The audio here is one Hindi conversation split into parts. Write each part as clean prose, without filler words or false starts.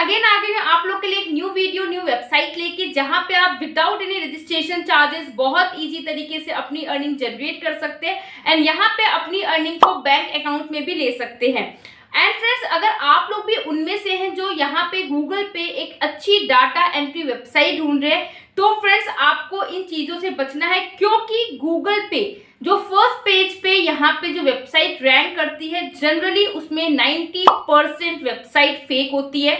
अगेन आ गई आप लोग के लिए एक न्यू वीडियो न्यू वेबसाइट लेके, जहां पे आप विदाउट एनी रजिस्ट्रेशन चार्जेस बहुत इजी तरीके से अपनी अर्निंग जनरेट कर सकते हैं एंड यहां पे अपनी अर्निंग को बैंक अकाउंट में भी ले सकते हैं। एंड फ्रेंड्स, अगर आप लोग भी उनमें से हैं जो यहाँ पे गूगल पे एक अच्छी डाटा एंट्री वेबसाइट ढूंढ रहे हैं, तो फ्रेंड्स आपको इन चीजों से बचना है, क्योंकि गूगल पे जो फर्स्ट पेज पे यहाँ पे जो वेबसाइट रैंक करती है जनरली उसमें 90% वेबसाइट फेक होती है।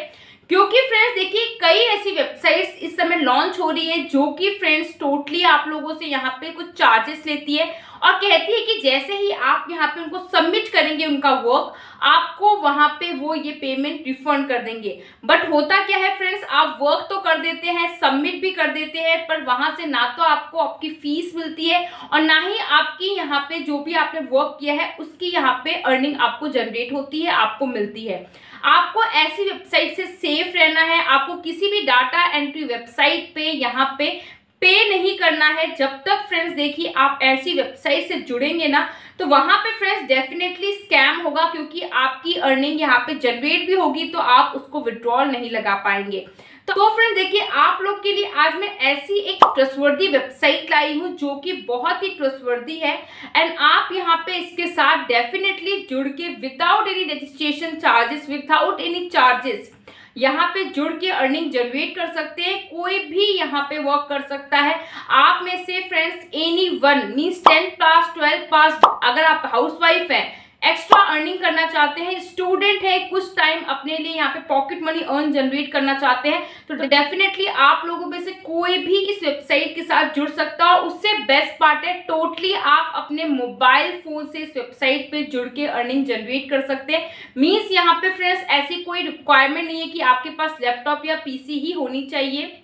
क्योंकि फ्रेंड्स देखिए, कई ऐसी वेबसाइट्स इस समय लॉन्च हो रही है जो कि फ्रेंड्स टोटली आप लोगों से यहाँ पे कुछ चार्जेस लेती है और कहती है कि जैसे ही आप यहाँ पे उनको सबमिट करेंगे उनका वर्क, आपको वहाँ पे वो ये पेमेंट रिफंड कर देंगे। बट होता क्या है फ्रेंड्स, आप वर्क तो कर देते हैं, सबमिट भी कर देते हैं, पर वहाँ से ना तो आपको आपकी फीस मिलती है और ना ही आपकी यहाँ पे जो भी आपने वर्क किया है उसकी यहाँ पे अर्निंग आपको जनरेट होती है, आपको मिलती है। आपको ऐसी वेबसाइट से सेफ रहना है, आपको किसी भी डाटा एंट्री वेबसाइट पे यहाँ पे पे नहीं करना है। जब तक फ्रेंड्स देखिए आप ऐसी वेबसाइट से जुड़ेंगे ना, तो वहां पे फ्रेंड्स डेफिनेटली स्कैम होगा, क्योंकि आपकी अर्निंग यहाँ पे जनरेट भी होगी तो आप उसको विड्रॉल नहीं लगा पाएंगे। तो फ्रेंड्स देखिए, आप लोग के लिए आज मैं ऐसी एक ट्रस्टवर्दी वेबसाइट लाई हूँ जो कि बहुत ही ट्रस्टवर्दी है एंड आप यहाँ पे इसके साथ डेफिनेटली जुड़ के without any registration charges, without any charges यहाँ पे जुड़ के अर्निंग जनरेट कर सकते हैं। कोई भी यहाँ पे वर्क कर सकता है। आप में से फ्रेंड्स एनी वन मीन्स 10 पास, 12 पास, अगर आप हाउसवाइफ हैं, एक्स्ट्रा अर्निंग करना चाहते हैं, स्टूडेंट है, कुछ टाइम अपने लिए यहाँ पे पॉकेट मनी अर्न जनरेट करना चाहते हैं, तो डेफिनेटली आप लोगों में से कोई भी इस वेबसाइट के साथ जुड़ सकता है। उससे बेस्ट पार्ट है टोटली आप अपने मोबाइल फोन से इस वेबसाइट पे जुड़ के अर्निंग जनरेट कर सकते हैं। मीन्स यहाँ पे फ्रेंड्स ऐसी कोई रिक्वायरमेंट नहीं है कि आपके पास लैपटॉप या पीसी ही होनी चाहिए।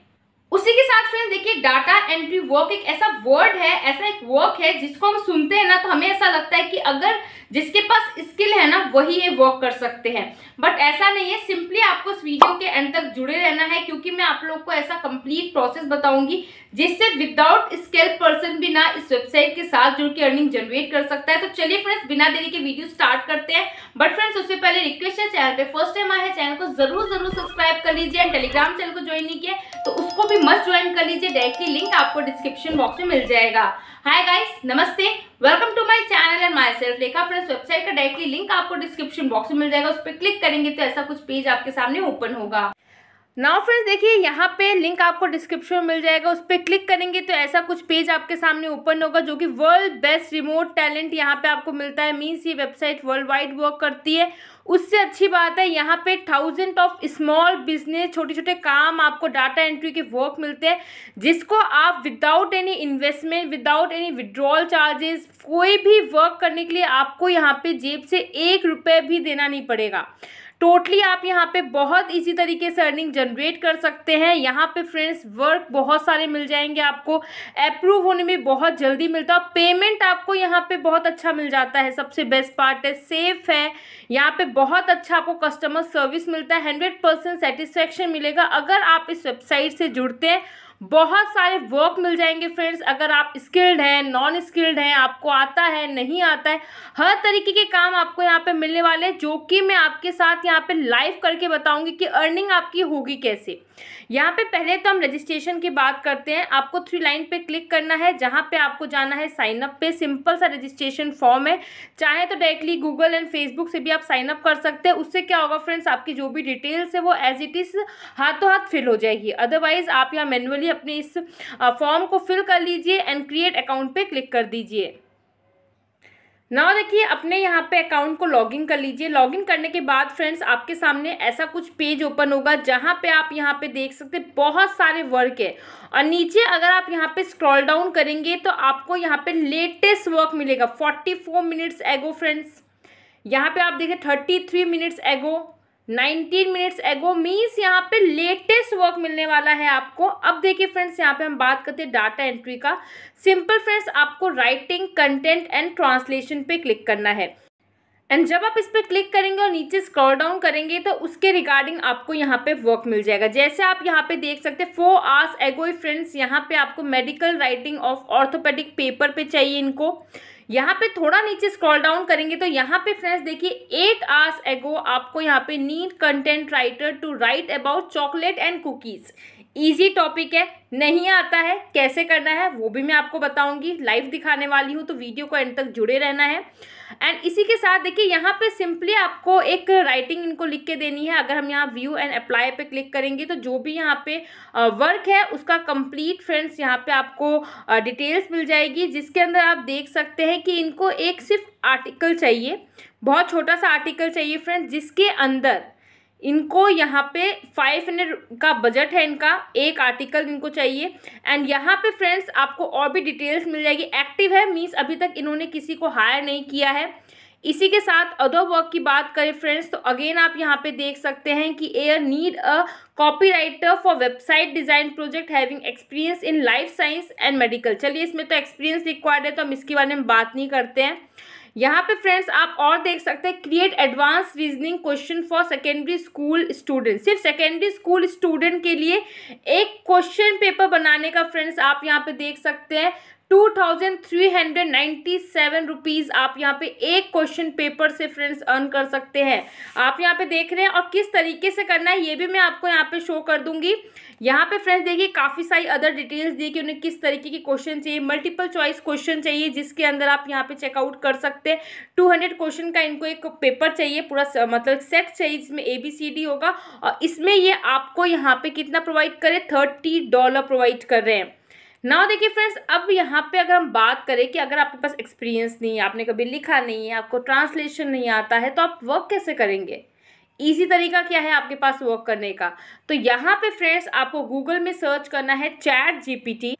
उसी के साथ फ्रेंड्स देखिए, डाटा एंट्री वर्क एक ऐसा वर्ड है, ऐसा एक वर्क है जिसको हम सुनते हैं ना तो हमें ऐसा लगता है कि अगर जिसके पास स्किल है ना वही ये वर्क कर सकते हैं, बट ऐसा नहीं है। सिंपली आपको इस वीडियो के एंड तक जुड़े रहना है, क्योंकि मैं आप लोग को ऐसा कंप्लीट प्रोसेस बताऊंगी जिससे विदाउट स्किल पर्सन भी ना इस वेबसाइट के साथ जुड़ के अर्निंग जनरेट कर सकता है। तो चलिए फ्रेंड्स, बिना देरी के वीडियो स्टार्ट करते हैं। बट फ्रेंड्स उससे पहले रिक्वेस्ट है, चैनल पर फर्स्ट टाइम आए चैनल को जरूर सब्सक्राइब कर लीजिए एंड टेलीग्राम चैनल को ज्वाइन नहीं किया तो उसको भी मस्ट ज्वाइन कर लीजिए, डायरेक्टली लिंक आपको डिस्क्रिप्शन बॉक्स में मिल जाएगा। हाय गाइस, नमस्ते, welcome to my channel and myself. देखा फ्रेंड्स, वेबसाइट का डायरेक्टली लिंक आपको डिस्क्रिप्शन बॉक्स में मिल जाएगा, उस पर क्लिक करेंगे तो ऐसा कुछ पेज आपके सामने ओपन होगा। नाउ फ्रेंड्स देखिए, यहाँ पे लिंक आपको डिस्क्रिप्शन में मिल जाएगा, उस पर क्लिक करेंगे तो ऐसा कुछ पेज आपके सामने ओपन होगा जो कि वर्ल्ड बेस्ट रिमोट टैलेंट यहाँ पे आपको मिलता है। मीन्स ये वेबसाइट वर्ल्ड वाइड वर्क करती है। उससे अच्छी बात है, यहाँ पे 1000 ऑफ स्मॉल बिजनेस, छोटे छोटे काम आपको डाटा एंट्री के वर्क मिलते हैं, जिसको आप without any investment, without any withdrawal charges, कोई भी वर्क करने के लिए आपको यहाँ पे जेब से 1 रुपये भी देना नहीं पड़ेगा। टोटली आप यहाँ पे बहुत इजी तरीके से अर्निंग जनरेट कर सकते हैं। यहाँ पे फ्रेंड्स वर्क बहुत सारे मिल जाएंगे आपको, अप्रूव होने में बहुत जल्दी मिलता है, पेमेंट आपको यहाँ पे बहुत अच्छा मिल जाता है। सबसे बेस्ट पार्ट है सेफ है, यहाँ पे बहुत अच्छा आपको कस्टमर सर्विस मिलता है, 100% सेटिस्फेक्शन मिलेगा अगर आप इस वेबसाइट से जुड़ते हैं। बहुत सारे वर्क मिल जाएंगे फ्रेंड्स, अगर आप स्किल्ड हैं, नॉन स्किल्ड हैं, आपको आता है, नहीं आता है, हर तरीके के काम आपको यहाँ पे मिलने वाले हैं, जो कि मैं आपके साथ यहाँ पे लाइव करके बताऊंगी कि अर्निंग आपकी होगी कैसे। यहाँ पे पहले तो हम रजिस्ट्रेशन की बात करते हैं। आपको 3 लाइन पे क्लिक करना है, जहाँ पे आपको जाना है साइन अप पे। सिंपल सा रजिस्ट्रेशन फॉर्म है, चाहे तो डायरेक्टली गूगल एंड फेसबुक से भी आप साइन अप कर सकते हैं। उससे क्या होगा फ्रेंड्स, आपकी जो भी डिटेल्स है वो एज इट इज़ हाथों हाथ फिल हो जाएगी। अदरवाइज आप यहाँ मैनुअली अपने इस फॉर्म को फिल कर लीजिए एंड क्रिएट अकाउंट पे क्लिक कर दीजिए। नाउ देखिए, अपने यहाँ पे अकाउंट को लॉगिन कर लीजिए। लॉगिन करने के बाद फ्रेंड्स आपके सामने ऐसा कुछ पेज ओपन होगा, जहाँ पे आप यहाँ पे देख सकते हैं बहुत सारे वर्क है और नीचे अगर आप यहाँ पे स्क्रॉल डाउन करेंगे तो आपको यहाँ पे लेटेस्ट वर्क मिलेगा। 44 मिनट्स एगो फ्रेंड्स, यहाँ पे आप देखिए 33 मिनट्स एगो, 19 मिनट्स एगो, मीन्स यहाँ पे लेटेस्ट वर्क मिलने वाला है आपको। अब देखिए फ्रेंड्स, यहाँ पे हम बात करते हैं डाटा एंट्री का। सिंपल फ्रेंड्स, आपको राइटिंग, कंटेंट एंड ट्रांसलेशन पे क्लिक करना है एंड जब आप इस पर क्लिक करेंगे और नीचे स्क्रॉल डाउन करेंगे तो उसके रिगार्डिंग आपको यहाँ पे वर्क मिल जाएगा। जैसे आप यहाँ पे देख सकते हैं 4 आवर्स एगो फ्रेंड्स, यहाँ पे आपको medical writing of orthopaedic paper पे चाहिए इनको। यहाँ पे थोड़ा नीचे स्क्रॉल डाउन करेंगे तो यहाँ पे फ्रेंड्स देखिए 8 hours ago आपको यहाँ पे need content writer to write about chocolate and cookies. Easy topic है, नहीं आता है कैसे करना है वो भी मैं आपको बताऊंगी, लाइव दिखाने वाली हूँ तो वीडियो को एंड तक जुड़े रहना है। एंड इसी के साथ देखिए यहाँ पे सिंपली आपको एक राइटिंग इनको लिख के देनी है। अगर हम यहाँ व्यू एंड अप्लाई पे क्लिक करेंगे तो जो भी यहाँ पे वर्क है उसका कंप्लीट फ्रेंड्स यहाँ पे आपको डिटेल्स मिल जाएगी, जिसके अंदर आप देख सकते हैं कि इनको एक सिर्फ आर्टिकल चाहिए, बहुत छोटा सा आर्टिकल चाहिए फ्रेंड्स, जिसके अंदर इनको यहाँ पे 500 का बजट है, इनका एक आर्टिकल इनको चाहिए। एंड यहाँ पे फ्रेंड्स आपको और भी डिटेल्स मिल जाएगी। एक्टिव है मीन्स अभी तक इन्होंने किसी को हायर नहीं किया है। इसी के साथ अदर वर्क की बात करें फ्रेंड्स तो अगेन आप यहाँ पे देख सकते हैं कि air need a copywriter for website design project having experience in life science and medical. चलिए इसमें तो एक्सपीरियंस रिक्वायर्ड है तो हम इसके बारे में बात नहीं करते हैं। यहाँ पे फ्रेंड्स आप और देख सकते हैं create advance reasoning question for secondary school student. सिर्फ सेकेंडरी स्कूल स्टूडेंट के लिए एक क्वेश्चन पेपर बनाने का फ्रेंड्स आप यहाँ पे देख सकते हैं 2397 रुपीज़ आप यहाँ पे एक क्वेश्चन पेपर से फ्रेंड्स अर्न कर सकते हैं। आप यहाँ पे देख रहे हैं और किस तरीके से करना है ये भी मैं आपको यहाँ पे शो कर दूंगी। यहाँ पे फ्रेंड्स देखिए काफ़ी सारी अदर डिटेल्स दी कि उन्हें किस तरीके की क्वेश्चन चाहिए, मल्टीपल चॉइस क्वेश्चन चाहिए जिसके अंदर आप यहाँ पे चेकआउट कर सकते हैं। 200 क्वेश्चन का इनको एक पेपर चाहिए, पूरा मतलब सेट चाहिए जिसमें ABCD होगा और इसमें ये आपको यहाँ पे कितना प्रोवाइड करें, $30 प्रोवाइड कर रहे हैं। ना देखिए फ्रेंड्स अब यहाँ पे अगर हम बात करें कि अगर आपके पास एक्सपीरियंस नहीं है, आपने कभी लिखा नहीं है, आपको ट्रांसलेशन नहीं आता है तो आप वर्क कैसे करेंगे। इजी तरीका क्या है आपके पास वर्क करने का, तो यहाँ पे फ्रेंड्स आपको गूगल में सर्च करना है ChatGPT।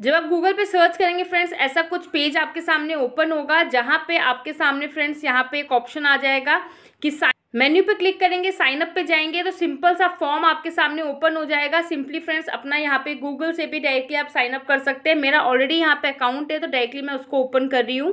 जब आप गूगल पे सर्च करेंगे फ्रेंड्स ऐसा कुछ पेज आपके सामने ओपन होगा जहाँ पे आपके सामने फ्रेंड्स यहाँ पे एक ऑप्शन आ जाएगा कि मेन्यू पे क्लिक करेंगे, साइन अप पे जाएंगे तो सिंपल सा फॉर्म आपके सामने ओपन हो जाएगा। सिंपली फ्रेंड्स अपना यहाँ पे गूगल से भी डायरेक्टली आप साइन अप कर सकते हैं। मेरा ऑलरेडी यहाँ पे अकाउंट है तो डायरेक्टली मैं उसको ओपन कर रही हूँ।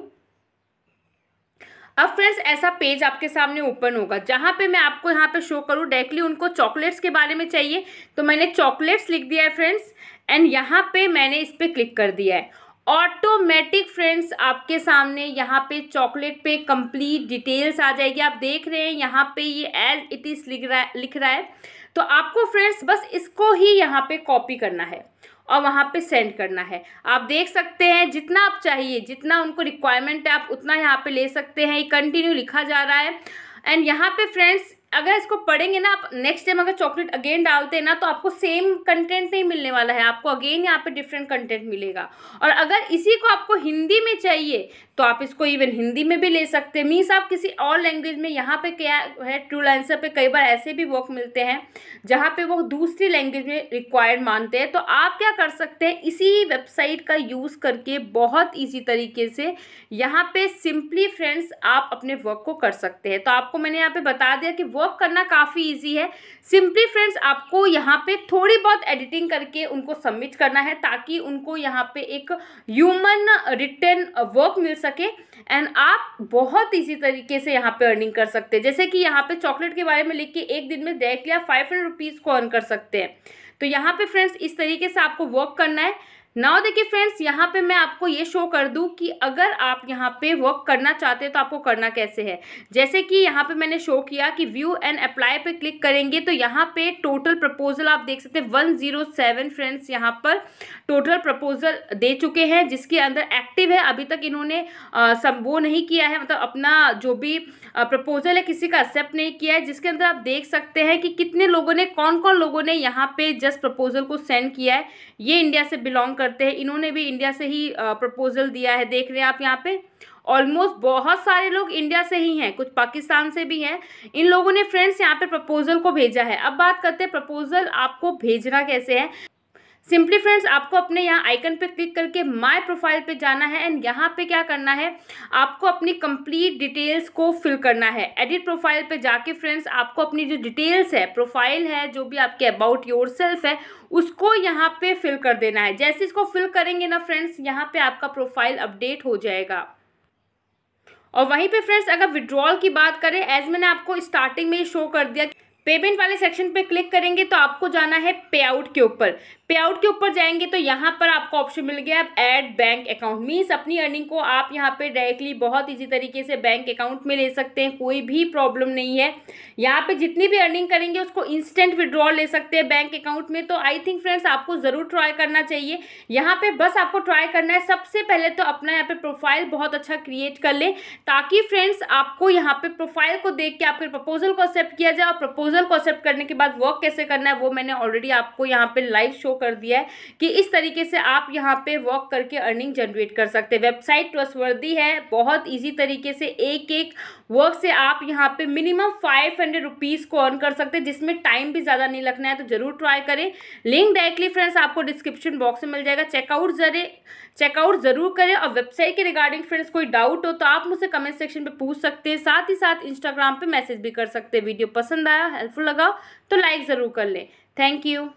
अब फ्रेंड्स ऐसा पेज आपके सामने ओपन होगा जहाँ पे मैं आपको यहाँ पे शो करूँ डायरेक्टली उनको चॉकलेट्स के बारे में चाहिए तो मैंने चॉकलेट्स लिख दिया है फ्रेंड्स एंड यहाँ पे मैंने इस पर क्लिक कर दिया है। ऑटोमेटिक फ्रेंड्स आपके सामने यहाँ पे चॉकलेट पे कंप्लीट डिटेल्स आ जाएगी। आप देख रहे हैं यहाँ पे ये एज इट इज़ लिख रहा है तो आपको फ्रेंड्स बस इसको ही यहाँ पे कॉपी करना है और वहाँ पे सेंड करना है। आप देख सकते हैं जितना आप चाहिए, जितना उनको रिक्वायरमेंट है आप उतना यहाँ पे ले सकते हैं। ये कंटिन्यू लिखा जा रहा है एंड यहाँ पे फ्रेंड्स अगर इसको पढ़ेंगे ना आप नेक्स्ट टाइम अगर चॉकलेट अगेन डालते हैं ना तो आपको सेम कंटेंट नहीं मिलने वाला है, आपको अगेन यहाँ पे डिफरेंट कंटेंट मिलेगा। और अगर इसी को आपको हिंदी में चाहिए तो आप इसको इवन हिंदी में भी ले सकते हैं। मीन्स आप किसी और लैंग्वेज में यहाँ पे क्या है ट्रूलांसर पे कई बार ऐसे भी वर्क मिलते हैं जहाँ पे वो दूसरी लैंग्वेज में रिक्वायर्ड मानते हैं तो आप क्या कर सकते हैं इसी वेबसाइट का यूज़ करके बहुत ईजी तरीके से यहाँ पे सिंपली फ्रेंड्स आप अपने वर्क को कर सकते हैं। तो आपको मैंने यहाँ पे बता दिया कि वर्क करना काफ़ी ईजी है। सिंपली फ्रेंड्स आपको यहाँ पे थोड़ी बहुत एडिटिंग करके उनको सबमिट करना है ताकि उनको यहाँ पे एक ह्यूमन रिटन वर्क मिल सके एंड आप बहुत इजी तरीके से यहाँ पे अर्निंग कर सकते हैं। जैसे कि यहाँ पे चॉकलेट के बारे में लिख के एक दिन में डायरेक्टली आप 500 रुपीज़ को अर्न कर सकते हैं। तो यहाँ पे फ्रेंड्स इस तरीके से आपको वर्क करना है। नाउ देखिए फ्रेंड्स यहाँ पे मैं आपको ये शो कर दूँ कि अगर आप यहाँ पे वर्क करना चाहते हैं तो आपको करना कैसे है। जैसे कि यहाँ पे मैंने शो किया कि व्यू एंड अप्लाई पे क्लिक करेंगे तो यहाँ पे टोटल प्रपोजल आप देख सकते हैं 107 फ्रेंड्स यहाँ पर टोटल प्रपोजल दे चुके हैं जिसके अंदर एक्टिव है अभी तक इन्होंने सब वो नहीं किया है, मतलब अपना जो भी प्रपोजल है किसी का एक्सेप्ट नहीं किया है। जिसके अंदर आप देख सकते हैं कि कितने लोगों ने कौन लोगों ने यहाँ पे जस्ट प्रपोजल को सेंड किया है। ये इंडिया से बिलोंग करते हैं, इन्होंने भी इंडिया से ही प्रपोजल दिया है। देख रहे हैं आप यहाँ पे ऑलमोस्ट बहुत सारे लोग इंडिया से ही हैं, कुछ पाकिस्तान से भी हैं। इन लोगों ने फ्रेंड्स यहाँ पे प्रपोजल को भेजा है। अब बात करते हैं प्रपोजल आपको भेजना कैसे है। सिंपली फ्रेंड्स आपको अपने यहाँ आइकन पे क्लिक करके माय प्रोफाइल पे जाना है एंड यहाँ पे क्या करना है आपको अपनी कंप्लीट डिटेल्स को फिल करना है। एडिट प्रोफाइल पे जाके फ्रेंड्स आपको अपनी जो डिटेल्स है, प्रोफाइल है, जो भी आपके अबाउट योर सेल्फ है उसको यहाँ पे फिल कर देना है। जैसे इसको फिल करेंगे ना फ्रेंड्स यहाँ पे आपका प्रोफाइल अपडेट हो जाएगा। और वहीं पर फ्रेंड्स अगर विड्रॉल की बात करें एज मैंने आपको स्टार्टिंग में ही शो कर दिया पेमेंट वाले सेक्शन पे क्लिक करेंगे तो आपको जाना है पेआउट के ऊपर। पेआउट के ऊपर जाएंगे तो यहाँ पर आपको ऑप्शन मिल गया ऐड बैंक अकाउंट। मीन्स अपनी अर्निंग को आप यहाँ पे डायरेक्टली बहुत इजी तरीके से बैंक अकाउंट में ले सकते हैं, कोई भी प्रॉब्लम नहीं है। यहाँ पे जितनी भी अर्निंग करेंगे उसको इंस्टेंट विड्रॉल ले सकते हैं बैंक अकाउंट में। तो आई थिंक फ्रेंड्स आपको ज़रूर ट्राई करना चाहिए। यहाँ पर बस आपको ट्राई करना है, सबसे पहले तो अपना यहाँ पर प्रोफाइल बहुत अच्छा क्रिएट कर लें, ताकि फ्रेंड्स आपको यहाँ पर प्रोफाइल को देख के आपके प्रपोजल को एक्सेप्ट किया जाए। और प्रपोजल को एक्सेप्ट करने के बाद वर्क कैसे करना है वो मैंने ऑलरेडी आपको यहाँ पर लाइव शो कर दिया है कि इस तरीके से आप यहाँ पे वर्क करके अर्निंग जनरेट कर सकते हैं। वेबसाइट ट्रस्टवर्दी है, बहुत इजी तरीके से एक एक वर्क से आप यहाँ पे मिनिमम 500 रुपीज़ को अर्न कर सकते हैं, जिसमें टाइम भी ज़्यादा नहीं लगना है। तो ज़रूर ट्राई करें। लिंक डायरेक्टली फ्रेंड्स आपको डिस्क्रिप्शन बॉक्स में मिल जाएगा। चेकआउट ज़रूर करें। और वेबसाइट के रिगार्डिंग फ्रेंड्स कोई डाउट हो तो आप मुझसे कमेंट सेक्शन पर पूछ सकते हैं, साथ ही साथ इंस्टाग्राम पर मैसेज भी कर सकते हैं। वीडियो पसंद आया, हेल्पफुल लगा तो लाइक ज़रूर कर लें। Thank you.